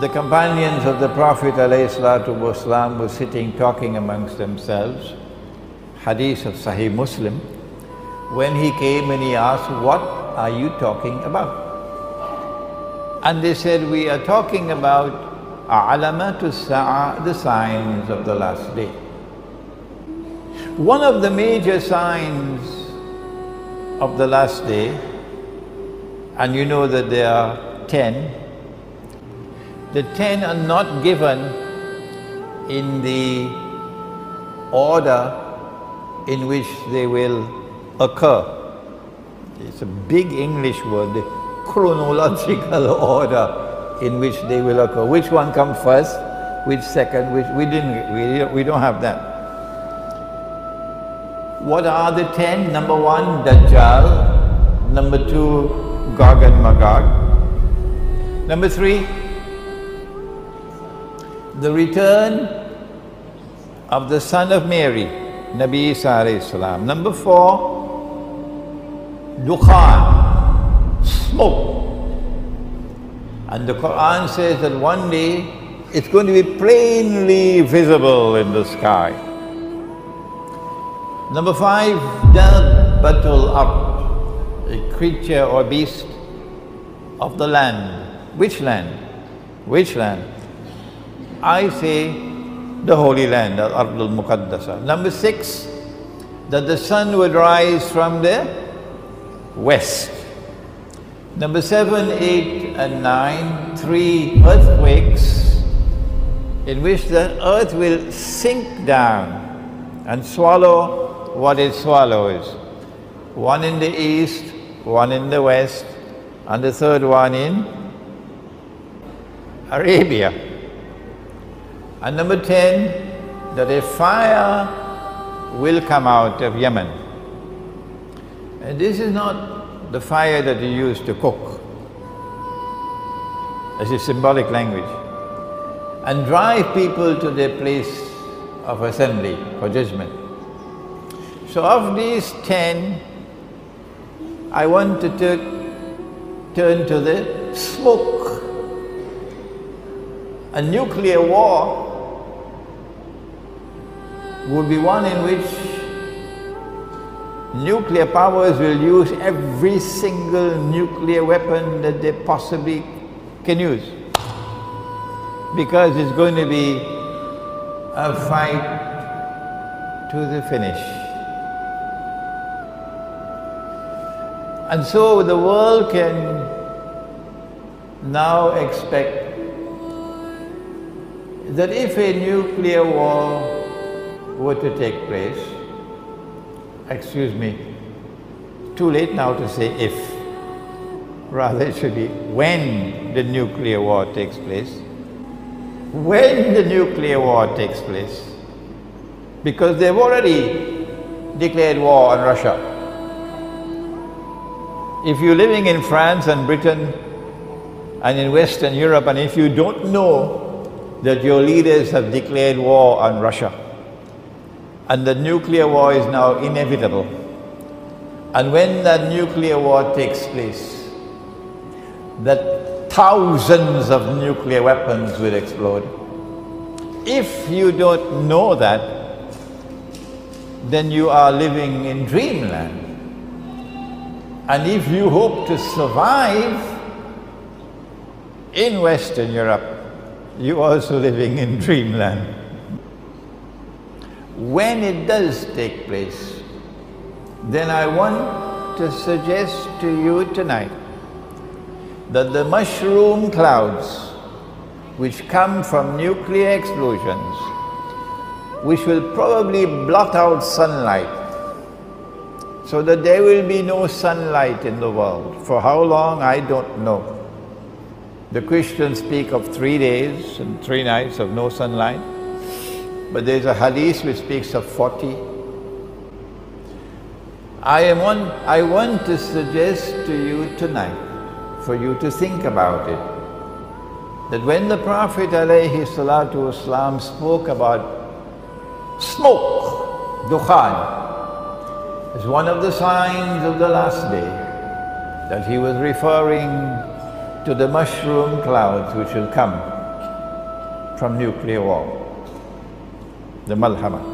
The companions of the Prophet ﷺ were sitting talking amongst themselves, hadith of Sahih Muslim, when he came and he asked, what are you talking about? And they said, we are talking about alamatu sa'ah, the signs of the last day. One of the major signs of the last day, and you know that there are 10, the 10 are not given in the order in which they will occur. It's a big English word, the chronological order in which they will occur. Which one comes first, which second, which we don't have that. What are the 10? Number 1, Dajjal. Number 2, Gog and Magog. Number 3, the return of the son of Mary, Nabi SA. Number 4, Dukhan, smoke. And the Quran says that one day it's going to be plainly visible in the sky. Number 5, Dabbatul Ard, a creature or beast of the land. Which land? Which land? I say the Holy Land, Al Ardul Muqaddasa. Number 6, that the sun would rise from the west. Number 7, 8, and 9, 3 earthquakes in which the earth will sink down and swallow what it swallows. One in the east, one in the west, and the third one in Arabia. And number 10, that a fire will come out of Yemen. And this is not the fire that you use to cook. It's a symbolic language. And drive people to their place of assembly for judgment. So of these 10, I want to turn to the smoke. A nuclear war would be one in which nuclear powers will use every single nuclear weapon that they possibly can use, because it's going to be a fight to the finish. And so the world can now expect that if a nuclear war were to take place, excuse me, too late now to say if, rather it should be when the nuclear war takes place. When the nuclear war takes place, because they've already declared war on Russia. If you're living in France and Britain and in Western Europe, and if you don't know that your leaders have declared war on Russia, and the nuclear war is now inevitable. And when that nuclear war takes place, that thousands of nuclear weapons will explode. If you don't know that, then you are living in dreamland. And if you hope to survive in Western Europe, you're also living in dreamland. When it does take place, then I want to suggest to you tonight that the mushroom clouds which come from nuclear explosions, which will probably blot out sunlight, so that there will be no sunlight in the world. For how long, I don't know. The Christians speak of 3 days and 3 nights of no sunlight. But there's a hadith which speaks of 40. I want to suggest to you tonight, for you to think about it, that when the Prophet ﷺ spoke about smoke, dukhan, as one of the signs of the last day, that he was referring to the mushroom clouds which will come from nuclear war, the Malhama.